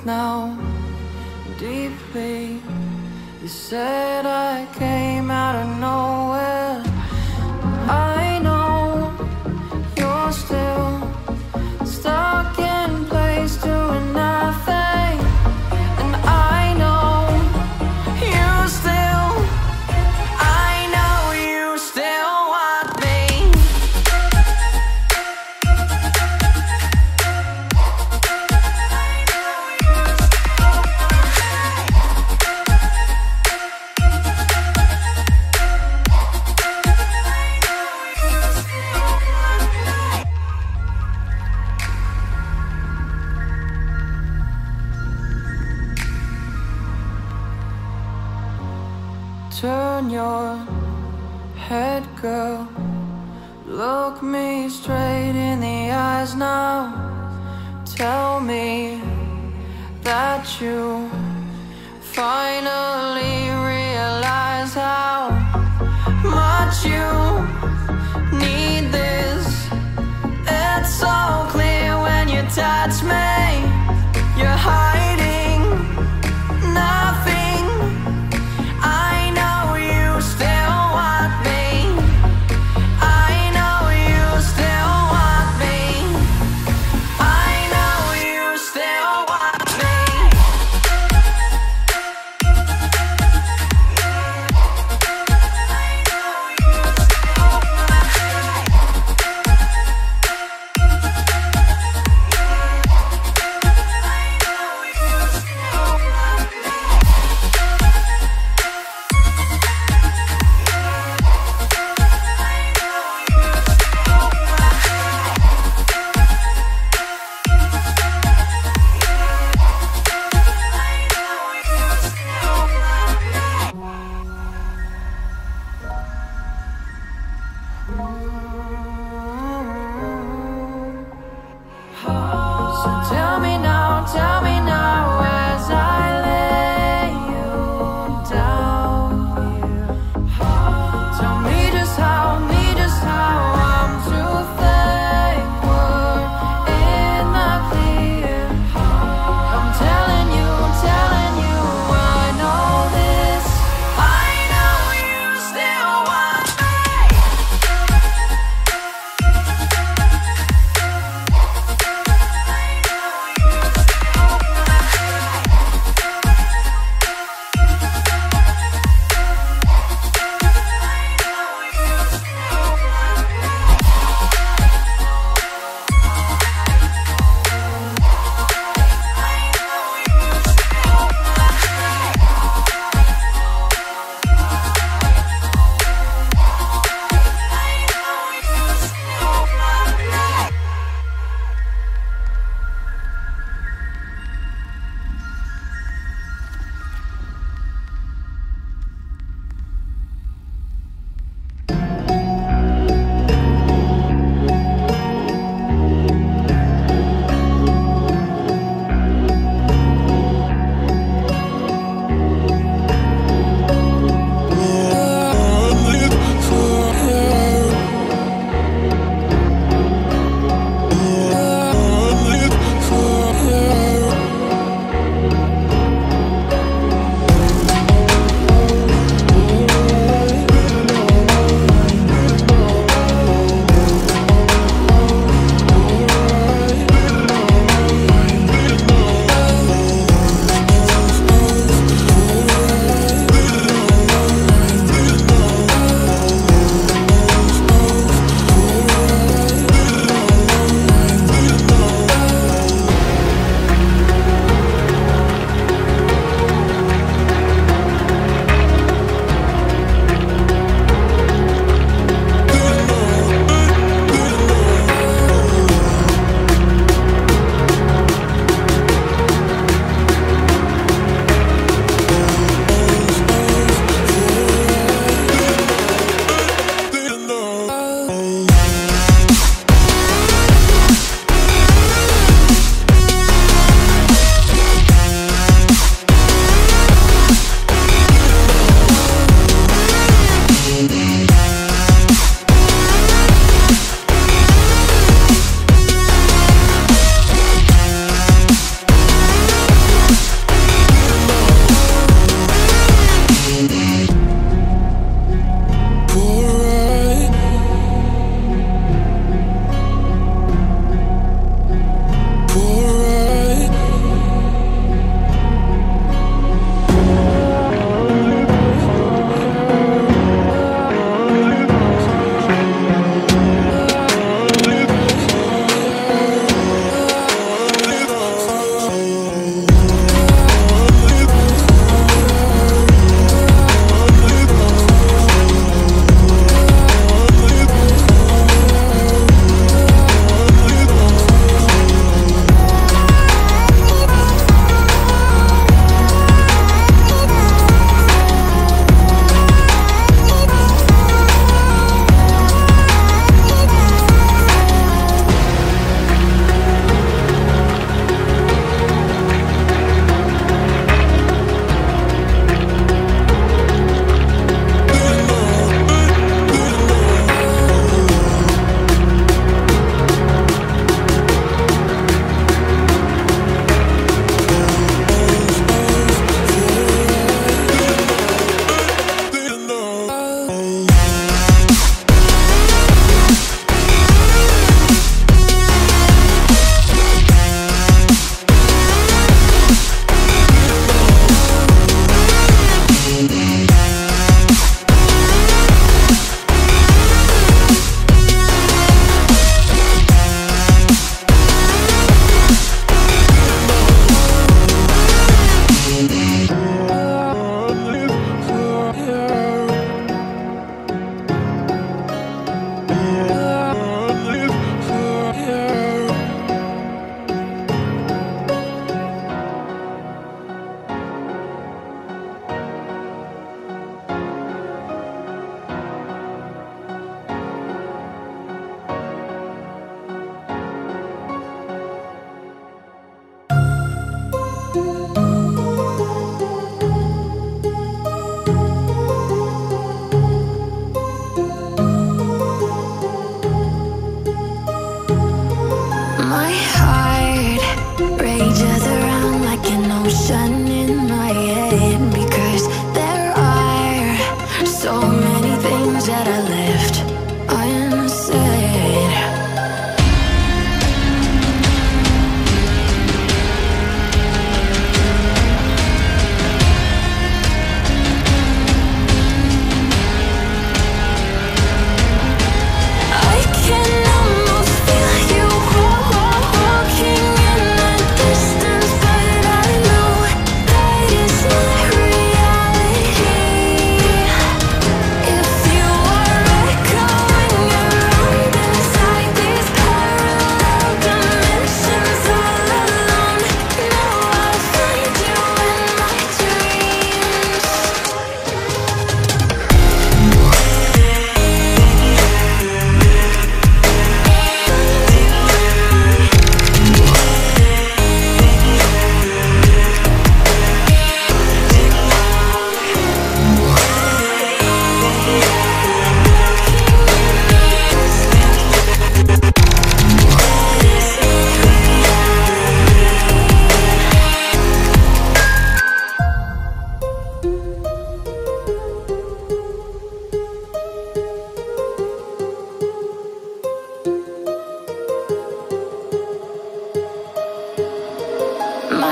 breathe now deeply. You said I came out of nowhere. I know you're still stuck in place doing nothing, and I know you still, I know you still want me. Turn your head, girl. Look me straight in the eyes now. Tell me that you finally realize how much you need this. It's so clear when you touch me. You're hiding nothing. sun in my head, because there are so many things that I left unsaid.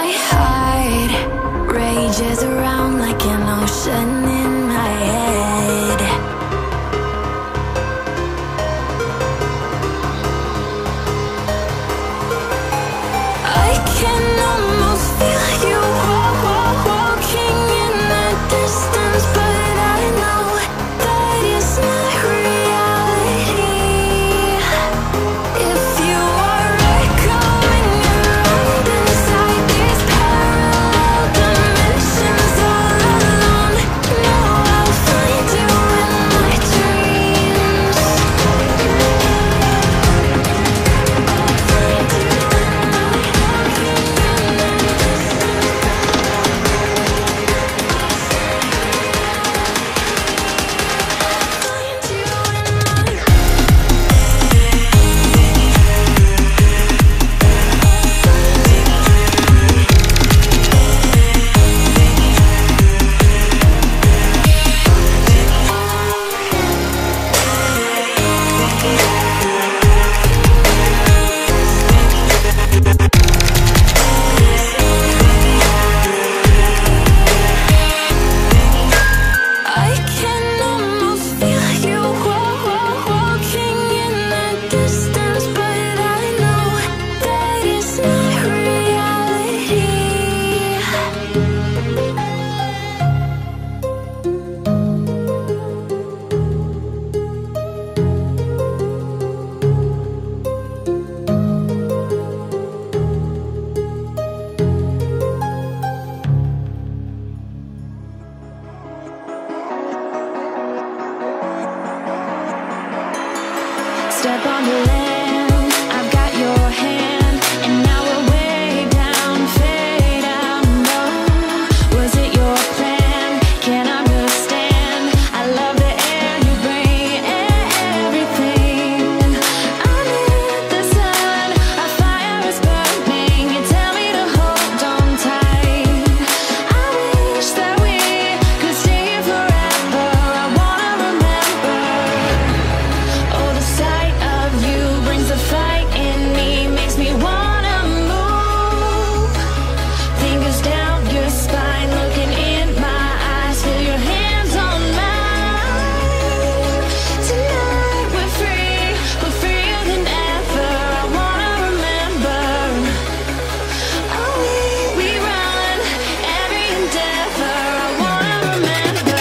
My heart rages around like an ocean in my head. I can almost feel you walking in the distance, but I know that it's not reality. If you are echoing around inside these parallel dimensions all alone, no, I'll find you in my dreams. I'll find you in my walking in the distance, I'll find you in my I can almost feel you walking in the distance, but I know that it's not reality. Step on the land, I've got your hand, and now we're way down, fade out, no. Was it your plan? Can't understand. I love the air you bring, everything. Under the sun, a fire is burning. You tell me to hold on tight. I wish that we could stay here forever. I wanna remember. Oh, the sun. You brings the fight in me, makes me wanna move. Fingers down your spine, looking in my eyes, feel your hands on mine. Tonight we're freer than ever. I wanna remember. Oh, we run every endeavor. I wanna remember.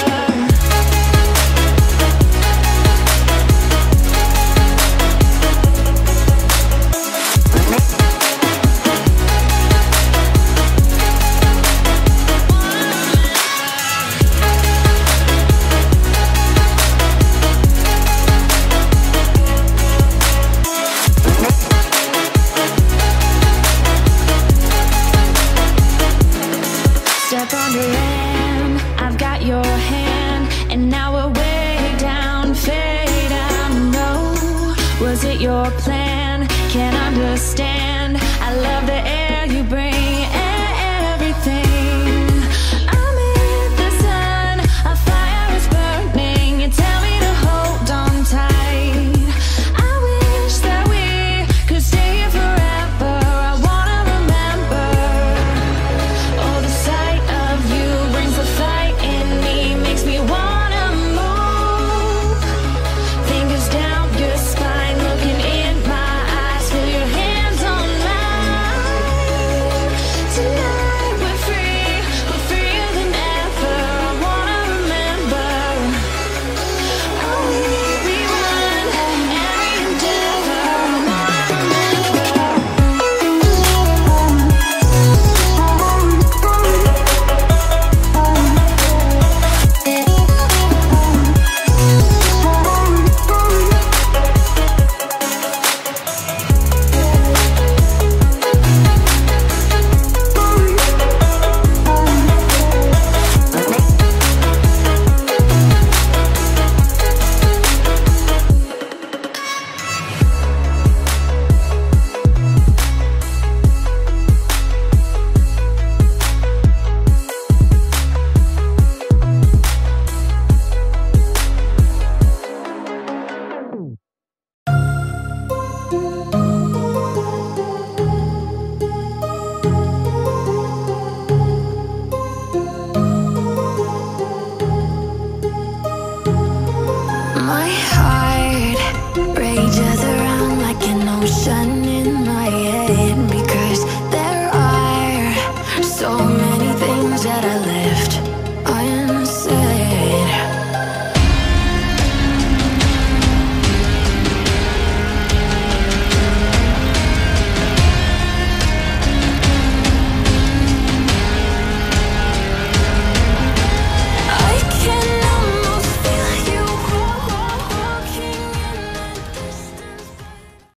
Step on the land, I've got your hand, and now we're way down, fade out, no. Was it your plan? Can't understand.